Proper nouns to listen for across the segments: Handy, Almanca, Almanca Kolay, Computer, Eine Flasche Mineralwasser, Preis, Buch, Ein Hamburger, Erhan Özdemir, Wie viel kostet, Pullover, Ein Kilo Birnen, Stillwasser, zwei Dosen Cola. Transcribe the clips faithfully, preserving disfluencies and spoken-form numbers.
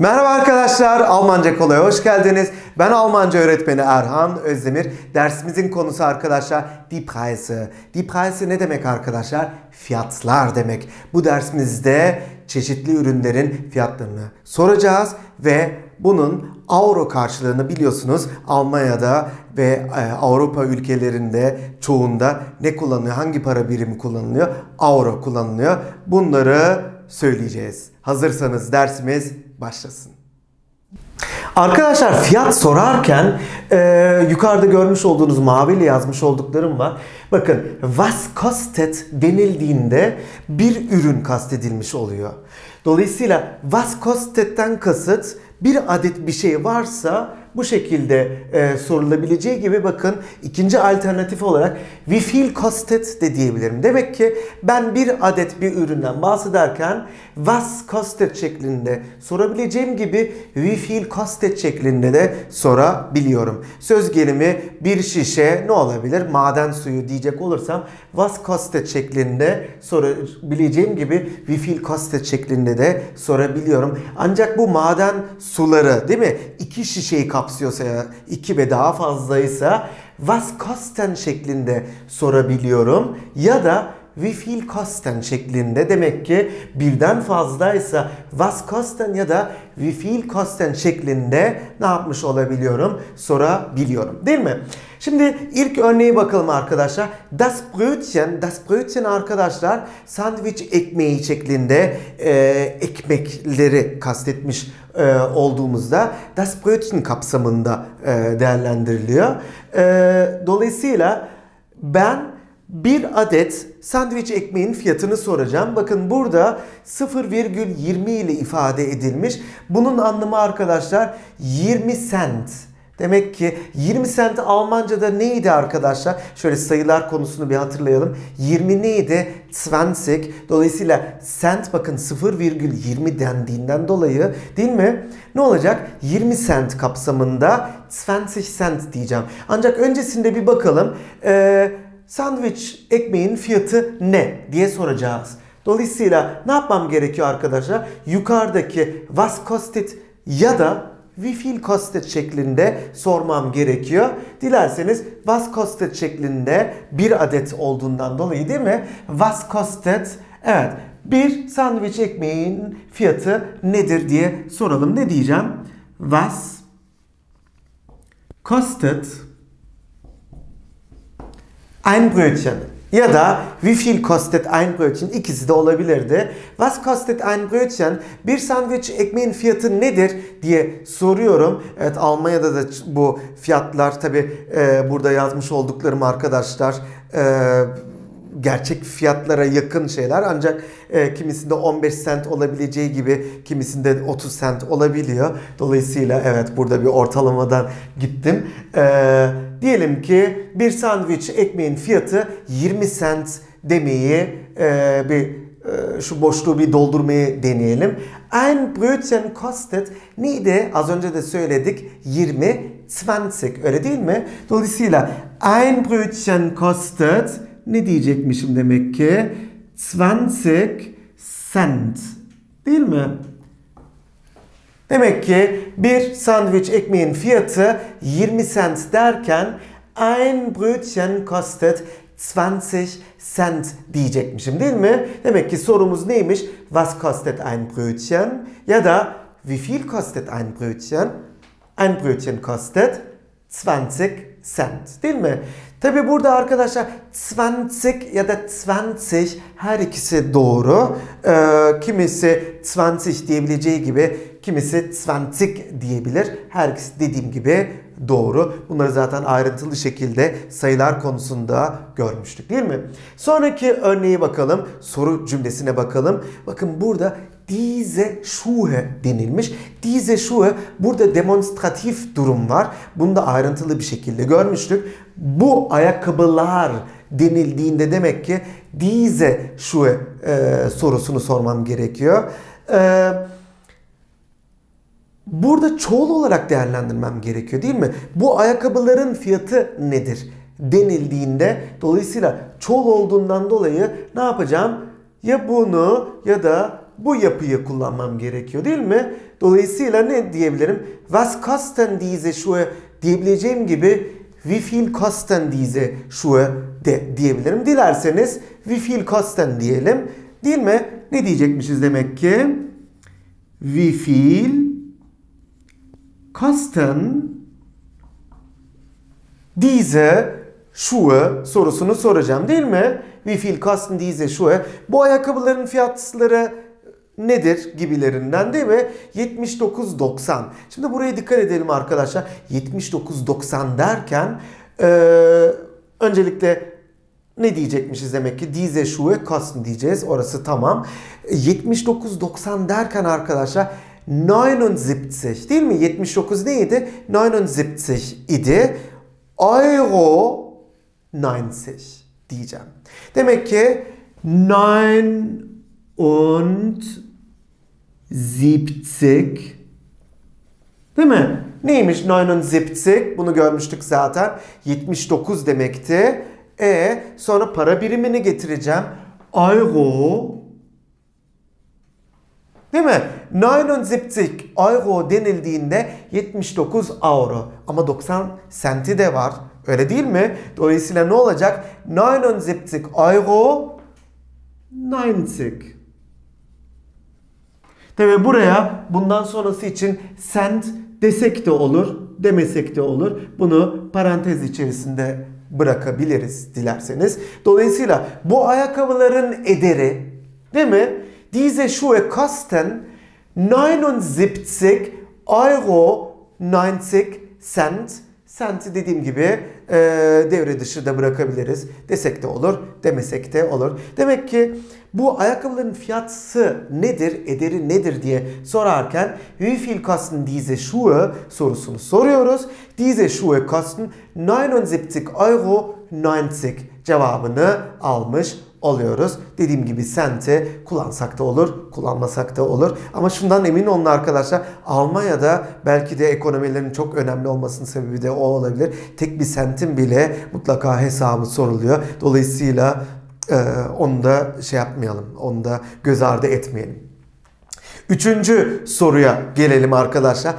Merhaba arkadaşlar, Almanca Kolay'a hoş geldiniz. Ben Almanca öğretmeni Erhan Özdemir. Dersimizin konusu arkadaşlar Die Preise. Die Preise ne demek arkadaşlar? Fiyatlar demek. Bu dersimizde çeşitli ürünlerin fiyatlarını soracağız ve bunun avro karşılığını biliyorsunuz Almanya'da ve Avrupa ülkelerinde çoğunda ne kullanılıyor, hangi para birimi kullanılıyor? Avro kullanılıyor. Bunları söyleyeceğiz. Hazırsanız dersimiz başlasın. Arkadaşlar fiyat sorarken e, yukarıda görmüş olduğunuz maviyle yazmış olduklarım var. Bakın was kostet denildiğinde bir ürün kastedilmiş oluyor. Dolayısıyla was kostet'ten kasıt bir adet bir şey varsa bu şekilde e, sorulabileceği gibi bakın ikinci alternatif olarak wie viel kostet de diyebilirim. Demek ki ben bir adet bir üründen bahsederken was kostet şeklinde sorabileceğim gibi wie viel kostet şeklinde de sorabiliyorum. Söz gelimi bir şişe ne olabilir? Maden suyu diyecek olursam was kostet şeklinde sorabileceğim gibi wie viel kostet şeklinde de sorabiliyorum. Ancak bu maden suları değil mi? İki şişeyi kapsıyorsa ya iki ve daha fazlaysa was kosten şeklinde sorabiliyorum ya da wie viel kosten şeklinde. Demek ki birden fazlaysa was kosten ya da wie viel kosten şeklinde ne yapmış olabiliyorum? Sorabiliyorum. Değil mi? Şimdi ilk örneğe bakalım arkadaşlar. Das Brötchen, das Brötchen arkadaşlar sandviç ekmeği şeklinde e, ekmekleri kastetmiş e, olduğumuzda das Brötchen kapsamında e, değerlendiriliyor. E, dolayısıyla ben bir adet sandviç ekmeğin fiyatını soracağım. Bakın burada sıfır virgül yirmi ile ifade edilmiş. Bunun anlamı arkadaşlar yirmi sent. Demek ki yirmi sent Almanca'da neydi arkadaşlar? Şöyle sayılar konusunu bir hatırlayalım. yirmi neydi? yirmi. Dolayısıyla sent bakın sıfır virgül yirmi dendiğinden dolayı değil mi? Ne olacak? yirmi sent kapsamında yirmi sent diyeceğim. Ancak öncesinde bir bakalım. Eee... Sandviç ekmeğin fiyatı ne diye soracağız. Dolayısıyla ne yapmam gerekiyor arkadaşlar? Yukarıdaki was kostet ya da wie viel kostet şeklinde sormam gerekiyor. Dilerseniz was kostet şeklinde bir adet olduğundan dolayı değil mi? Was kostet, evet bir sandviç ekmeğin fiyatı nedir diye soralım. Ne diyeceğim? Was kostet ein Brötchen ya da wie viel kostet ein Brötchen, ikisi de olabilirdi. Was kostet ein Brötchen, bir sandviç ekmeğin fiyatı nedir diye soruyorum. Evet Almanya'da da bu fiyatlar tabi e, burada yazmış olduklarım arkadaşlar e, gerçek fiyatlara yakın şeyler ancak e, kimisinde on beş sent olabileceği gibi kimisinde otuz sent olabiliyor. Dolayısıyla evet burada bir ortalamadan gittim. E, diyelim ki bir sandviç ekmeğin fiyatı yirmi sent demeyi e, bir e, şu boşluğu bir doldurmayı deneyelim. Ein Brötchen kostet neydi? Az önce de söyledik yirmi, yirmi. Öyle değil mi? Dolayısıyla ein Brötchen kostet ne diyecekmişim demek ki? yirmi cent. Değil mi? Demek ki bir sandviç ekmeğin fiyatı yirmi cent derken ein Brötchen kostet yirmi cent diyecekmişim değil mi? Demek ki sorumuz neymiş? Was kostet ein Brötchen? Ya da wie viel kostet ein Brötchen? Ein Brötchen kostet yirmi cent değil mi? Tabi burada arkadaşlar yirmi ya da yirmi her ikisi doğru. Ee, kimisi yirmi diyebileceği gibi kimisi yirmi diyebilir. Her ikisi dediğim gibi doğru. Bunları zaten ayrıntılı şekilde sayılar konusunda görmüştük değil mi? Sonraki örneğe bakalım. Soru cümlesine bakalım. Bakın burada diese Schuhe denilmiş. Diese Schuhe burada demonstratif durum var. Bunu da ayrıntılı bir şekilde görmüştük. Bu ayakkabılar denildiğinde demek ki diese Schuhe e, sorusunu sormam gerekiyor. E, burada çoğul olarak değerlendirmem gerekiyor değil mi? Bu ayakkabıların fiyatı nedir denildiğinde dolayısıyla çoğul olduğundan dolayı ne yapacağım? Ya bunu ya da bu yapıyı kullanmam gerekiyor değil mi? Dolayısıyla ne diyebilirim? Was kosten diese Schuhe diyebileceğim gibi wie viel kosten diese Schuhe de diyebilirim. Dilerseniz wie viel kosten diyelim. Değil mi? Ne diyecekmişiz demek ki? Wie viel kosten diese Schuhe sorusunu soracağım değil mi? Wie viel kosten diese Schuhe? Bu ayakkabıların fiyatları nedir gibilerinden değil mi? yetmiş dokuz doksan. Şimdi buraya dikkat edelim arkadaşlar. yetmiş dokuz doksan derken ee, öncelikle ne diyecekmişiz demek ki? Diese Schuhe kosten diyeceğiz. Orası tamam. yetmiş dokuz doksan derken arkadaşlar neunundsiebzig değil mi? yetmiş dokuz neydi? neunundsiebzig idi. Euro neunzig diyeceğim. Demek ki neunundsiebzig değil mi? Neymiş neunundsiebzig? Bunu görmüştük zaten. yetmiş dokuz demekti. E sonra para birimini getireceğim. Euro değil mi? neunundsiebzig euro denildiğinde yetmiş dokuz euro. Ama doksan senti de var. Öyle değil mi? Dolayısıyla ne olacak? neunundsiebzig euro neunzig. Tabii buraya bundan sonrası için sent desek de olur, demesek de olur. Bunu parantez içerisinde bırakabiliriz dilerseniz. Dolayısıyla bu ayakkabıların ederi değil mi? Diese Schuhe kosten neunundsiebzig euro neunzig cent. Senti dediğim gibi e, devre dışı da bırakabiliriz. Desek de olur, demesek de olur. Demek ki bu ayakkabıların fiyatı nedir, ederi nedir diye sorarken Wie viel kosten diese Schuhe sorusunu soruyoruz. Diese Schuhe kosten neunundsiebzig euro neunzig cevabını almış oluyoruz. Dediğim gibi sente kullansak da olur, kullanmasak da olur. Ama şundan emin olun arkadaşlar, Almanya'da belki de ekonomilerin çok önemli olmasının sebebi de o olabilir. Tek bir sentin bile mutlaka hesabı soruluyor. Dolayısıyla e, onu da şey yapmayalım, onu da göz ardı etmeyelim. Üçüncü soruya gelelim arkadaşlar.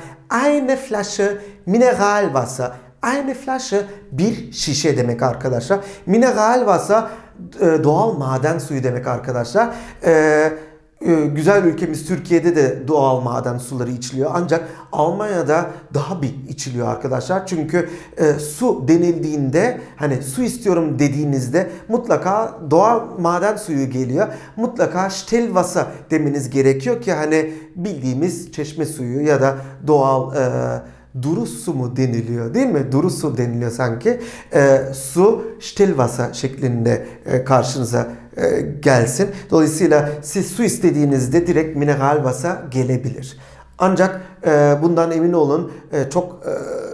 Eine Flasche Mineralwasser. Eine Flasche bir şişe demek arkadaşlar. Mineralwasser doğal maden suyu demek arkadaşlar. Ee, güzel ülkemiz Türkiye'de de doğal maden suları içiliyor. Ancak Almanya'da daha bir içiliyor arkadaşlar. Çünkü e, su denildiğinde, hani su istiyorum dediğinizde mutlaka doğal maden suyu geliyor. Mutlaka Stillwasser demeniz gerekiyor ki hani bildiğimiz çeşme suyu ya da doğal e, duru su mu deniliyor değil mi? Duru su deniliyor sanki. E, su Stillwasser şeklinde e, karşınıza e, gelsin. Dolayısıyla siz su istediğinizde direkt Mineralwasser gelebilir. Ancak e, bundan emin olun e, çok e,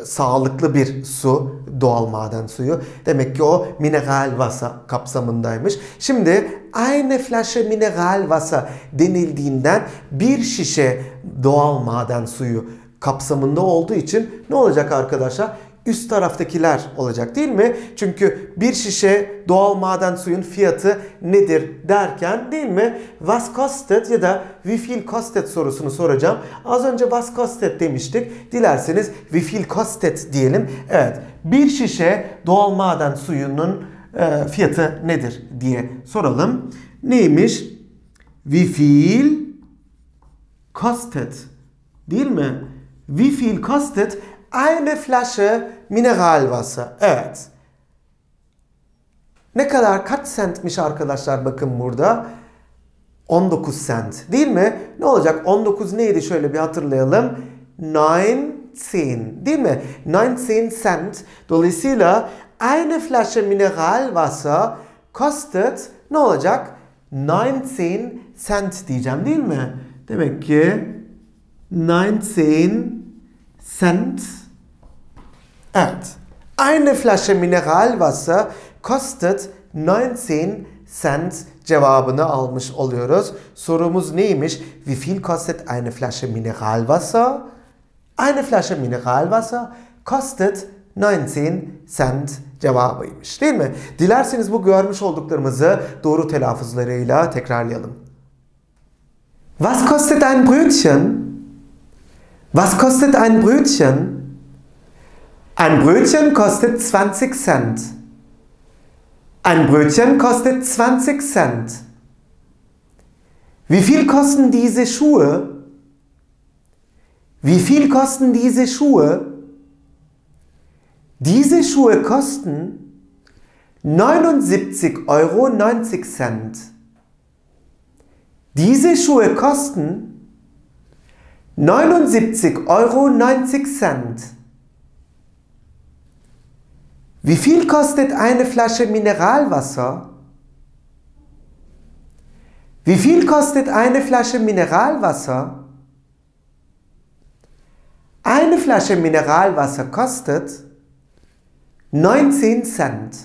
sağlıklı bir su, doğal maden suyu. Demek ki o Mineralwasser kapsamındaymış. Şimdi eine Flasche Mineralwasser denildiğinden bir şişe doğal maden suyu kapsamında olduğu için ne olacak arkadaşlar? Üst taraftakiler olacak değil mi? Çünkü bir şişe doğal maden suyun fiyatı nedir derken değil mi? Was kostet ya da wie viel kostet sorusunu soracağım. Az önce was kostet demiştik. Dilerseniz wie viel kostet diyelim. Evet, bir şişe doğal maden suyunun e, fiyatı nedir diye soralım. Neymiş? Wie viel kostet değil mi? Wie viel kostet eine Flasche Mineralwasser? Evet. Ne kadar, kaç centmiş arkadaşlar bakın burada? on dokuz cent değil mi? Ne olacak? on dokuz neydi şöyle bir hatırlayalım. neunzehn değil mi? neunzehn cent. Dolayısıyla eine Flasche Mineralwasser kostet ne olacak? neunzehn cent diyeceğim değil mi? Demek ki neunzehn cent. Evet. Eine Flasche Mineralwasser kostet neunzehn cent cevabını almış oluyoruz. Sorumuz neymiş? Wie viel kostet eine Flasche Mineralwasser? Eine Flasche Mineralwasser kostet neunzehn cent cevabıymış. Değil mi? Dilerseniz bu görmüş olduklarımızı doğru telaffuzlarıyla tekrarlayalım. Was kostet ein Brötchen? Was kostet ein Brötchen? Ein Brötchen kostet zwanzig Cent. Ein Brötchen kostet zwanzig Cent. Wie viel kosten diese Schuhe? Wie viel kosten diese Schuhe? Diese Schuhe kosten neunundsiebzig Euro neunzig. Diese Schuhe kosten neunundsiebzig Euro neunzig. Wie viel kostet eine Flasche Mineralwasser? Wie viel kostet eine Flasche Mineralwasser? Eine Flasche Mineralwasser kostet neunzehn Cent.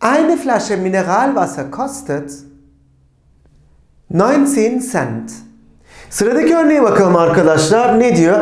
Eine Flasche Mineralwasser kostet neunzehn Cent. Sıradaki örneğe bakalım arkadaşlar. Ne diyor?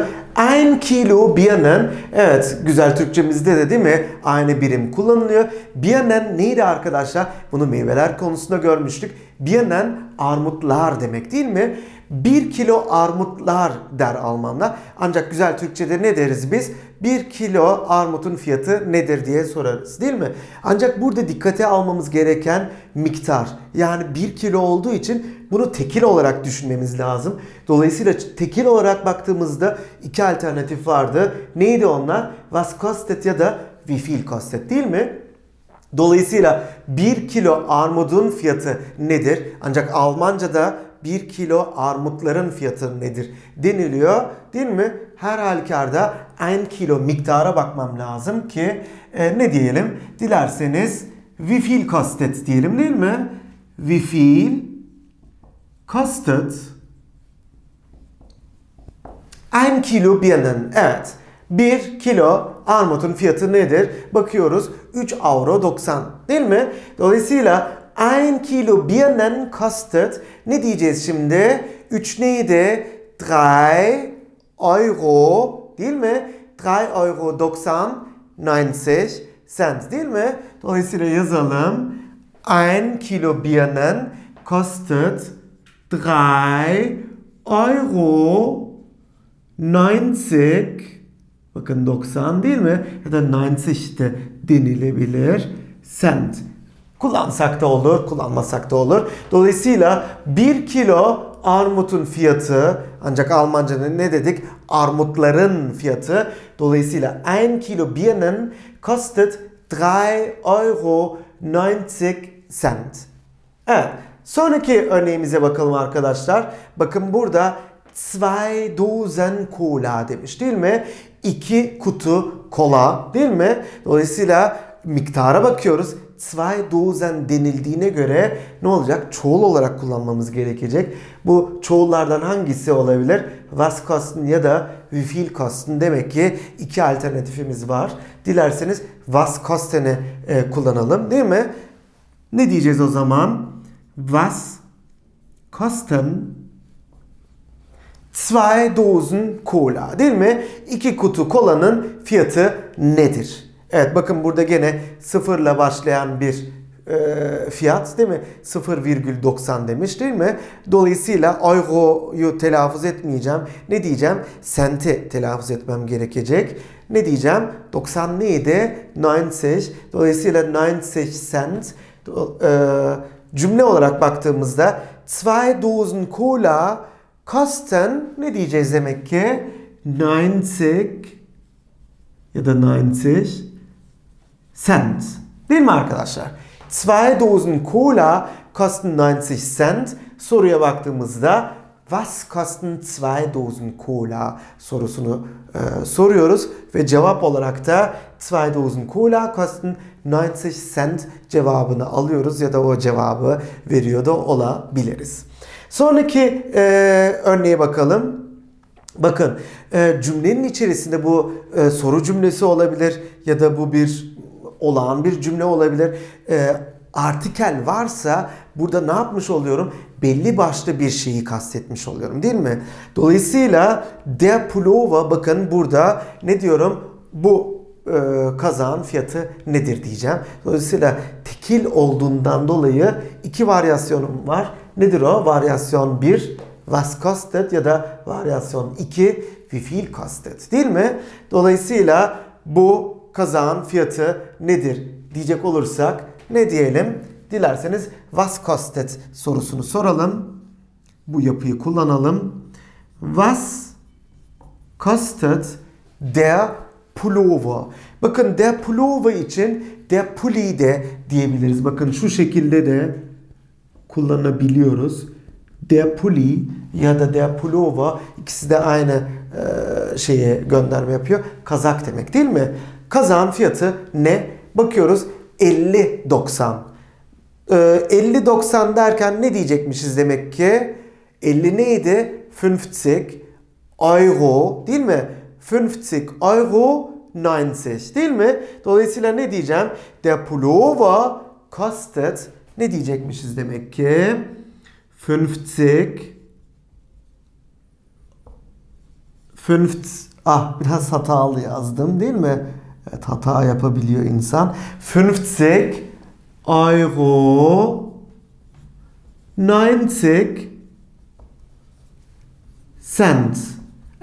Ein Kilo Birnen. Evet, güzel Türkçemizde de değil mi? Aynı birim kullanılıyor. Birnen neydi arkadaşlar? Bunu meyveler konusunda görmüştük. Birnen armutlar demek değil mi? bir kilo armutlar der Almanlar. Ancak güzel Türkçe'de ne deriz biz? bir kilo armutun fiyatı nedir diye sorarız değil mi? Ancak burada dikkate almamız gereken miktar. Yani bir kilo olduğu için bunu tekil olarak düşünmemiz lazım. Dolayısıyla tekil olarak baktığımızda iki alternatif vardı. Neydi onlar? Was kostet ya da wie viel kostet değil mi? Dolayısıyla bir kilo armudun fiyatı nedir? Ancak Almanca'da bir kilo armutların fiyatı nedir deniliyor değil mi? Her halükarda ein kilo miktara bakmam lazım ki e, ne diyelim? Dilerseniz wie viel kostet diyelim değil mi? Wie viel kostet ein Kilo Birnen. Evet. bir kilo armutun fiyatı nedir? Bakıyoruz üç Euro doksan değil mi? Dolayısıyla ein Kilo Birnen kostet. Ne diyeceğiz şimdi? üç neydi? drei Euro değil mi? drei Euro doksan neunzig Cent değil mi? Dolayısıyla yazalım. ein Kilo Birnen kostet drei Euro neunzig. Bakın doksan değil mi? Ya da neunzig de denilebilir. Cent. Kullansak da olur, kullanmasak da olur. Dolayısıyla bir kilo armutun fiyatı, ancak Almanca'da ne dedik? Armutların fiyatı. Dolayısıyla ein Kilo Birnen kostet drei Euro neunzig Cent. Evet, sonraki örneğimize bakalım arkadaşlar. Bakın burada zwei Dosen Cola demiş değil mi? iki kutu kola değil mi? Dolayısıyla miktara bakıyoruz. Zwei Dosen denildiğine göre ne olacak? Çoğul olarak kullanmamız gerekecek. Bu çoğullardan hangisi olabilir? Was kosten ya da wie viel kosten. Demek ki iki alternatifimiz var. Dilerseniz was kosten'i e, kullanalım değil mi? Ne diyeceğiz o zaman? Was kosten zwei Dosen Cola değil mi? iki kutu kolanın fiyatı nedir? Evet, bakın burada gene sıfırla başlayan bir e, fiyat değil mi? sıfır virgül doksan demiş değil mi? Dolayısıyla euro'yu telaffuz etmeyeceğim. Ne diyeceğim? Cent'i telaffuz etmem gerekecek. Ne diyeceğim? doksan neydi? neunzig. Dolayısıyla neunzig Cent. E, cümle olarak baktığımızda zwei Dosen Cola kosten ne diyeceğiz demek ki? neunzig ya da neunzig Cent. Değil mi arkadaşlar? zwei Dosen Cola kosten neunzig Cent. Soruya baktığımızda was kosten zwei Dosen Cola sorusunu e, soruyoruz ve cevap olarak da zwei Dosen Cola kosten neunzig Cent cevabını alıyoruz ya da o cevabı veriyor da olabiliriz. Sonraki e, örneğe bakalım. Bakın e, cümlenin içerisinde bu e, soru cümlesi olabilir ya da bu bir olağan bir cümle olabilir. E, artikel varsa burada ne yapmış oluyorum? Belli başlı bir şeyi kastetmiş oluyorum değil mi? Dolayısıyla der Pullover, bakın burada ne diyorum? Bu e, kazağın fiyatı nedir diyeceğim. Dolayısıyla tekil olduğundan dolayı iki varyasyonum var. Nedir o? Varyasyon bir, was kostet, ya da varyasyon iki, wie viel kostet, değil mi? Dolayısıyla bu kazağın fiyatı nedir diyecek olursak ne diyelim? Dilerseniz was kostet sorusunu soralım. Bu yapıyı kullanalım. Was kostet der Pullover. Bakın der Pullover için der Pulli de diyebiliriz. Bakın şu şekilde de kullanabiliyoruz. Der Pulli ya da der Pullover, ikisi de aynı e, şeye gönderme yapıyor. Kazak demek değil mi? Kazağın fiyatı ne? Bakıyoruz elli doksan. E, elli doksan derken ne diyecekmişiz demek ki? elli neydi? fünfzig Euro değil mi? fünfzig Euro neunzig değil mi? Dolayısıyla ne diyeceğim? Der Pullover kostet, ne diyecekmişiz demek ki? fünfzig fünfzig, ah biraz hatalı yazdım değil mi? Evet, hata yapabiliyor insan. fünfzig Euro neunzig Cent.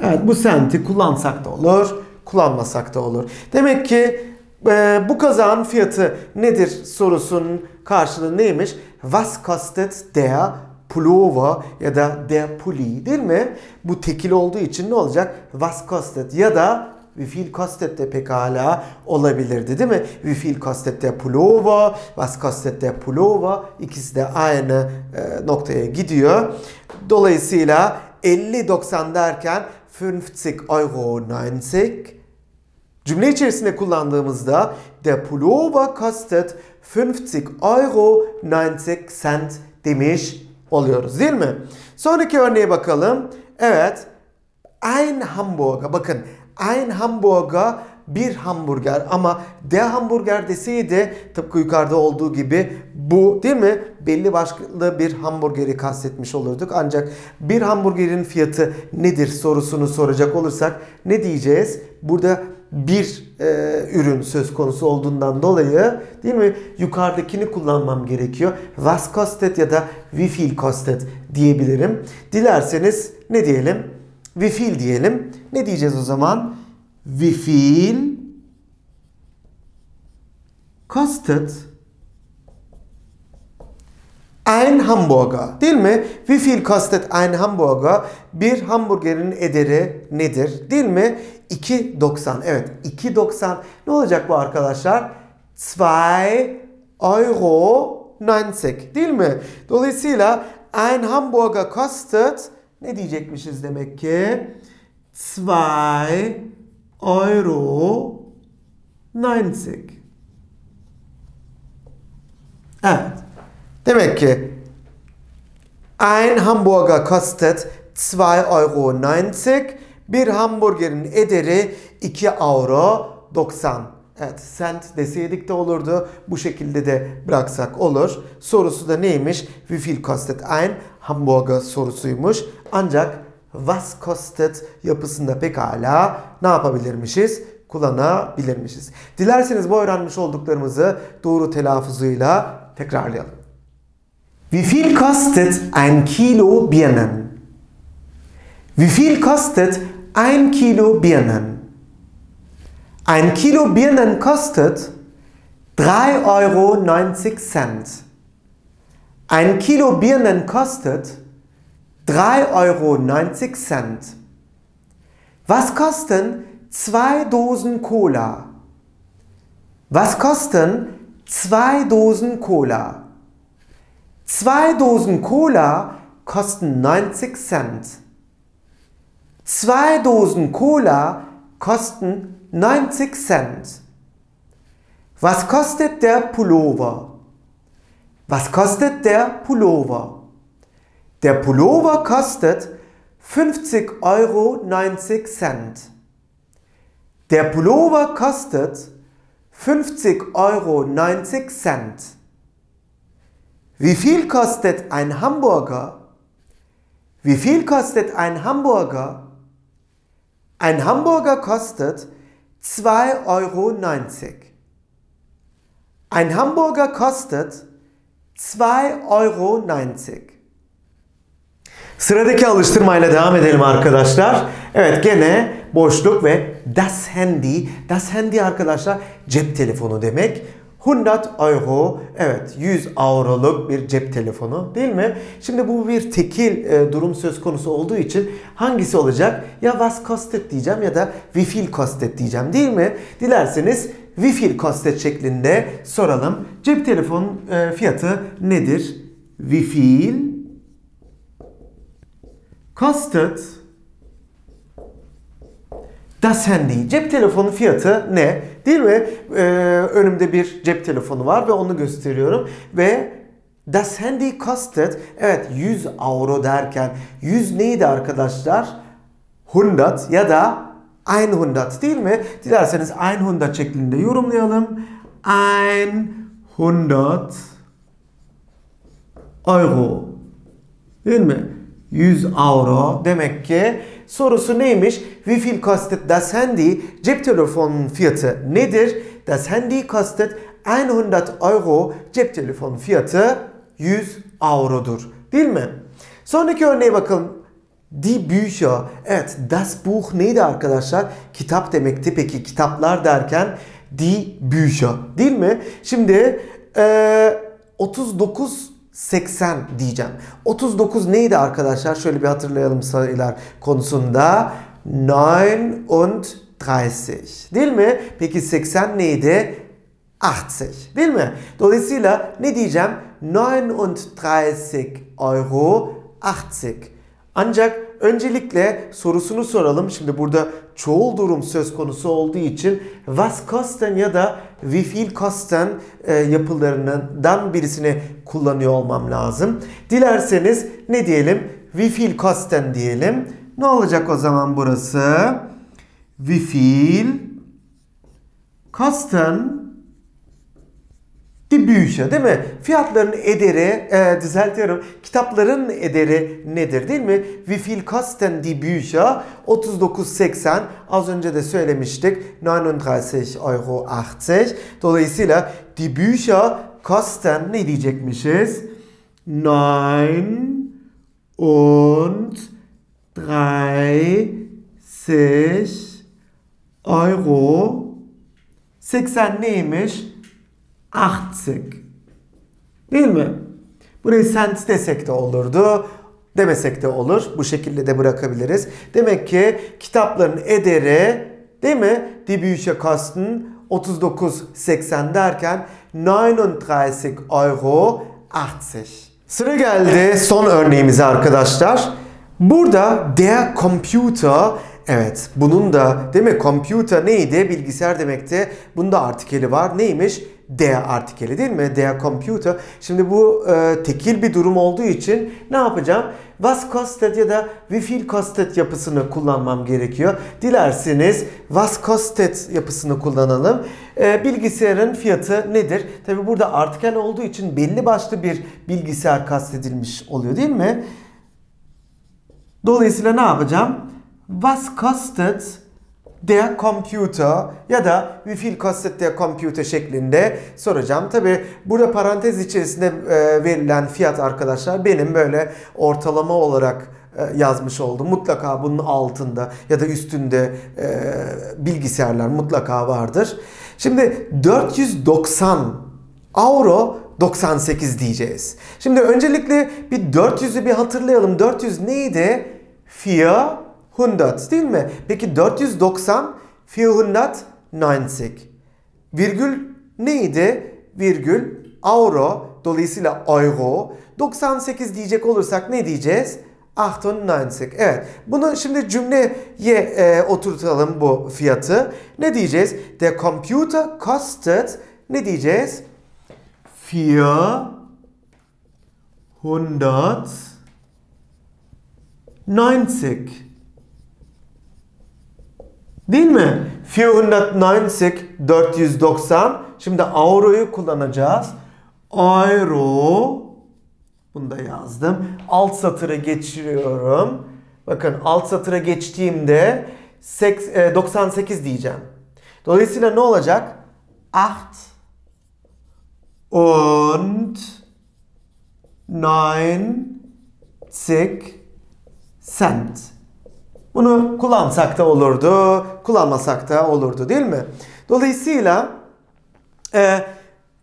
Evet, bu senti kullansak da olur, kullanmasak da olur. Demek ki e, bu kazağın fiyatı nedir sorusunun karşılığı neymiş? Was kostet der Pullover ya da der Pulli, değil mi? Bu tekil olduğu için ne olacak? Was kostet ya da wie viel kostet de pekala olabilirdi, değil mi? Wie viel kostet der Pullover, was kostet der Pullover, ikisi de aynı e, noktaya gidiyor. Dolayısıyla elli doksan derken fünfzig Euro neunzig cümle içerisinde kullandığımızda der Pullover kostet fünfzig Euro neunzig Cent demiş oluyoruz, değil mi? Sonraki örneğe bakalım. Evet. Ein Hamburger. Bakın Ein Hamburger bir hamburger, ama der Hamburger deseydi tıpkı yukarıda olduğu gibi bu değil mi? Belli başlı bir hamburgeri kastetmiş olurduk. Ancak bir hamburgerin fiyatı nedir sorusunu soracak olursak ne diyeceğiz? Burada bir e, ürün söz konusu olduğundan dolayı değil mi? Yukarıdakini kullanmam gerekiyor. Was kostet ya da wie viel kostet diyebilirim. Dilerseniz ne diyelim? Wie viel diyelim. Ne diyeceğiz o zaman? Wie viel kostet ein Hamburger, değil mi? Wie viel kostet ein Hamburger? Bir hamburgerin ederi nedir, değil mi? iki doksan. Evet, iki doksan. Ne olacak bu arkadaşlar? zwei Euro neunzig, değil mi? Dolayısıyla ein Hamburger kostet, ne diyecekmişiz demek ki? zwei Euro neunzig. Evet. Demek ki ein Hamburger kostet zwei Euro neunzig. Bir hamburgerin ederi iki Euro doksan. Evet, cent deseydik de olurdu. Bu şekilde de bıraksak olur. Sorusu da neymiş? Wie viel kostet ein Hamburger sorusuymuş. Ancak was kostet yapısında pekala ne yapabilirmişiz? Kullanabilirmişiz. Dilerseniz bu öğrenmiş olduklarımızı doğru telaffuzuyla tekrarlayalım. Wie viel kostet ein Kilo Birnen? Wie viel kostet ein Kilo Birnen? Ein Kilo Birnen kostet drei Euro neunzig Cent. Ein Kilo Birnen kostet drei Euro neunzig Cent. Was kosten zwei Dosen Cola? Was kosten zwei Dosen Cola? Zwei Dosen Cola kosten neunzig Cent. Zwei Dosen Cola kosten neunzig Cent. Was kostet der Pullover? Was kostet der Pullover? Der Pullover kostet fünfzig Euro neunzig Cent. Der Pullover kostet fünfzig Euro neunzig Cent. Wie viel kostet ein Hamburger? Wie viel kostet ein Hamburger? Ein Hamburger kostet zwei Euro neunzig. Ein Hamburger kostet zwei Euro neunzig. Sıradaki alıştırmayla devam edelim arkadaşlar. Evet, gene boşluk ve das Handy. Das Handy arkadaşlar cep telefonu demek. hundert Euro, evet yüz Euroluk bir cep telefonu değil mi? Şimdi bu bir tekil e, durum söz konusu olduğu için hangisi olacak? Ya was kostet diyeceğim ya da wie viel kostet diyeceğim değil mi? Dilerseniz wie viel kostet şeklinde soralım. Cep telefonun e, fiyatı nedir? Wie viel kostet das Handy. Cep telefonun fiyatı ne? Değil mi? Ee, önümde bir cep telefonu var ve onu gösteriyorum. Ve das Handy kostet, evet yüz Euro derken yüz neydi arkadaşlar? hundert ya da hundert değil mi? Dilerseniz hundert şeklinde yorumlayalım. hundert Euro. Değil mi? yüz Euro. Demek ki sorusu neymiş? Wie viel kostet das Handy? Cep telefonunun fiyatı nedir? Das Handy kostet hundert Euro. Cep telefonunun fiyatı yüz Euro'dur. Değil mi? Sonraki örneğe bakalım. Die Bücher. Evet, das Buch neydi arkadaşlar? Kitap demekti. Peki kitaplar derken die Bücher. Değil mi? Şimdi ee, otuz dokuz seksen diyeceğim. otuz dokuz neydi arkadaşlar? Şöyle bir hatırlayalım sayılar konusunda. neununddreißig. Değil mi? Peki seksen neydi? achtzig. Değil mi? Dolayısıyla ne diyeceğim? neununddreißig Euro. achtzig. Ancak öncelikle sorusunu soralım. Şimdi burada çoğul durum söz konusu olduğu için was kosten ya da wie viel kosten yapılarından birisini kullanıyor olmam lazım. Dilerseniz ne diyelim? Wie viel kosten diyelim. Ne olacak o zaman burası? Wie viel kosten die Bücher, değil mi? Fiyatların ederi, e, düzeltiyorum. Kitapların ederi nedir değil mi? Wie viel kosten die Bücher? otuz dokuz seksen. Az önce de söylemiştik. neununddreißig Euro achtzig. Dolayısıyla die Bücher kosten ne diyecekmişiz? neununddreißig Euro. seksen neymiş? achtzig. Değil mi? Burayı cent desek de olurdu. Demesek de olur. Bu şekilde de bırakabiliriz. Demek ki kitapların ederi değil mi? Die Bücher kosten otuz dokuz seksen derken neununddreißig Euro achtzig. Sıra geldi son örneğimize arkadaşlar. Burada der Computer. Evet. Bunun da değil mi? Computer neydi? Bilgisayar demekti. Bunda artikeli var. Neymiş? Der artikeli değil mi? Der Computer. Şimdi bu e, tekil bir durum olduğu için ne yapacağım? Was kostet ya da wie viel kostet yapısını kullanmam gerekiyor. Dilerseniz was kostet yapısını kullanalım. E, bilgisayarın fiyatı nedir? Tabi burada artikel olduğu için belli başlı bir bilgisayar kastedilmiş oluyor değil mi? Dolayısıyla ne yapacağım? Was kostet der Computer ya da wie viel kostet der Computer şeklinde soracağım. Tabi burada parantez içerisinde verilen fiyat arkadaşlar benim böyle ortalama olarak yazmış oldum. Mutlaka bunun altında ya da üstünde bilgisayarlar mutlaka vardır. Şimdi dört yüz doksan Euro doksan sekiz diyeceğiz. Şimdi öncelikle bir dört yüzü bir hatırlayalım. dört yüz neydi? Fiyat hundert değil mi? Peki dört yüz doksan, vierhundertneunzig. Virgül neydi? Virgül Euro. Dolayısıyla Euro. doksan sekiz diyecek olursak ne diyeceğiz? achtundneunzig. Evet. Bunu şimdi cümleye e, oturtalım bu fiyatı. Ne diyeceğiz? Der Computer kostet ne diyeceğiz? vierhundertneunzig. Değil mi? vierhundertneunzig, dört yüz doksan. Şimdi Euro'yu kullanacağız. Euro. Bunu da yazdım. Alt satıra geçiriyorum. Bakın alt satıra geçtiğimde doksan sekiz diyeceğim. Dolayısıyla ne olacak? acht und neunzig Cent. Bunu kullansak da olurdu, kullanmasak da olurdu değil mi? Dolayısıyla e,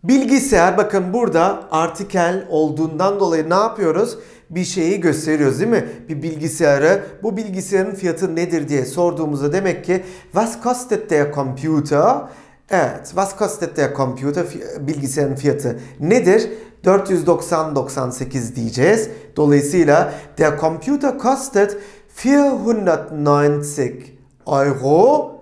bilgisayar, bakın burada artikel olduğundan dolayı ne yapıyoruz? Bir şeyi gösteriyoruz değil mi? Bir bilgisayarı, bu bilgisayarın fiyatı nedir diye sorduğumuzda demek ki was kostet der Computer? Evet, was kostet der Computer? Bilgisayarın fiyatı nedir? dört yüz doksan virgül doksan sekiz diyeceğiz. Dolayısıyla der Computer kostet vierhundertneunzig Euro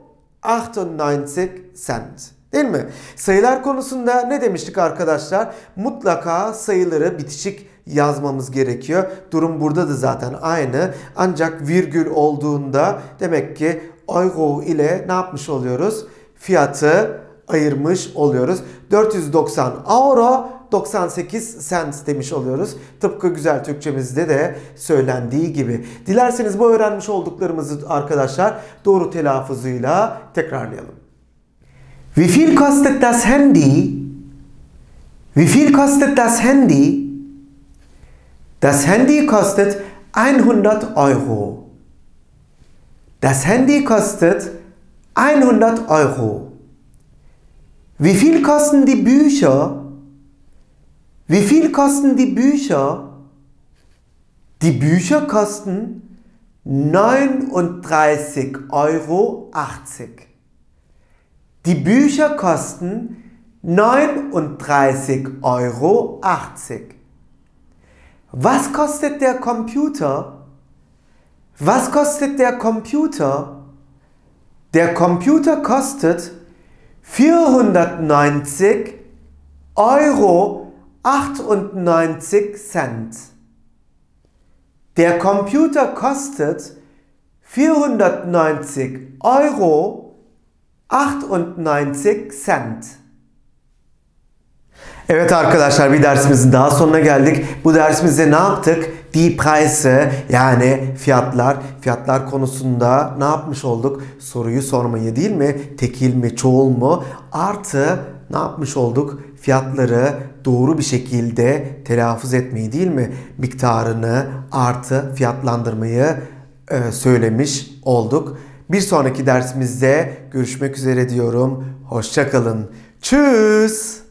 achtundneunzig Cent. Değil mi? Sayılar konusunda ne demiştik arkadaşlar? Mutlaka sayıları bitişik yazmamız gerekiyor. Durum burada da zaten aynı. Ancak virgül olduğunda demek ki euro ile ne yapmış oluyoruz? Fiyatı ayırmış oluyoruz. dört yüz doksan euro doksan sekiz cent demiş oluyoruz. Tıpkı güzel Türkçemizde de söylendiği gibi. Dilerseniz bu öğrenmiş olduklarımızı arkadaşlar doğru telaffuzuyla tekrarlayalım. Wie viel kostet das Handy? Wie viel kostet das Handy? Das Handy kostet hundert Euro. Das Handy kostet hundert Euro. Wie viel kosten die Bücher? Wie viel kosten die Bücher? Die Bücher kosten neununddreißig Euro achtzig. Die Bücher kosten neununddreißig Euro achtzig. Was kostet der Computer? Was kostet der Computer? Der Computer kostet vierhundertneunzig Euro achtundneunzig Cent. Der Computer kostet vierhundertneunzig Euro achtundneunzig Cent. Evet arkadaşlar, bir dersimizin daha sonuna geldik. Bu dersimizde ne yaptık? Die Preise, yani fiyatlar, fiyatlar konusunda ne yapmış olduk? Soruyu sormayı değil mi? Tekil mi, çoğul mu? Artı ne yapmış olduk? Fiyatları doğru bir şekilde telaffuz etmeyi değil mi? Miktarını artı fiyatlandırmayı e, söylemiş olduk. Bir sonraki dersimizde görüşmek üzere diyorum. Hoşça kalın. Tschüss.